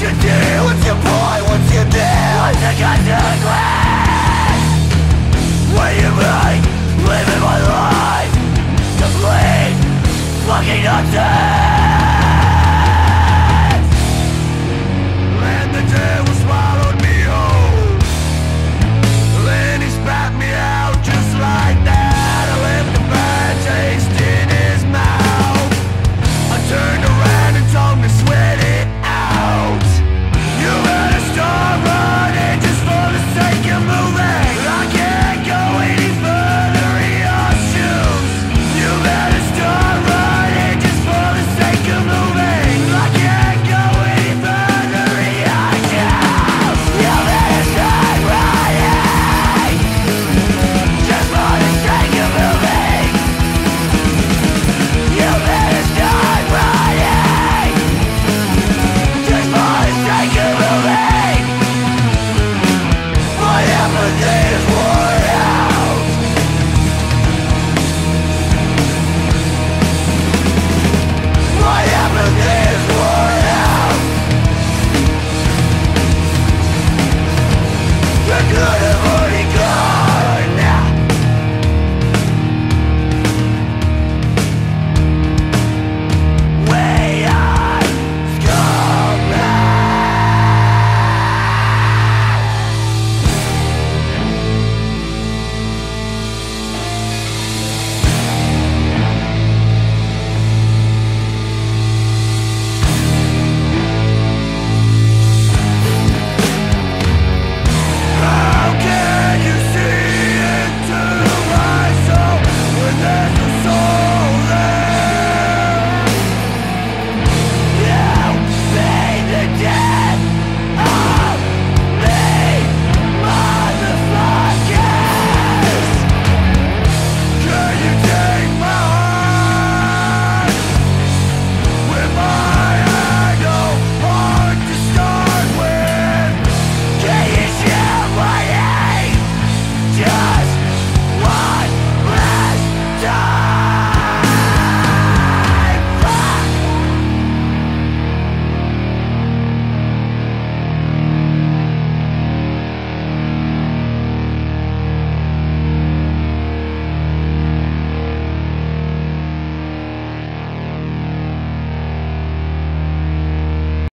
you do? What's your boy? What's your name? What's the consequence?